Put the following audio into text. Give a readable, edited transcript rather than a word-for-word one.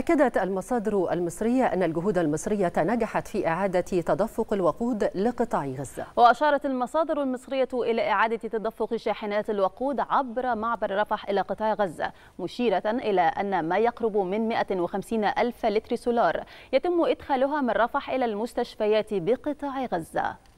أكدت المصادر المصرية أن الجهود المصرية نجحت في إعادة تدفق الوقود لقطاع غزة. وأشارت المصادر المصرية إلى إعادة تدفق شاحنات الوقود عبر معبر رفح إلى قطاع غزة، مشيرة إلى أن ما يقرب من 150 ألف لتر سولار يتم إدخالها من رفح إلى المستشفيات بقطاع غزة.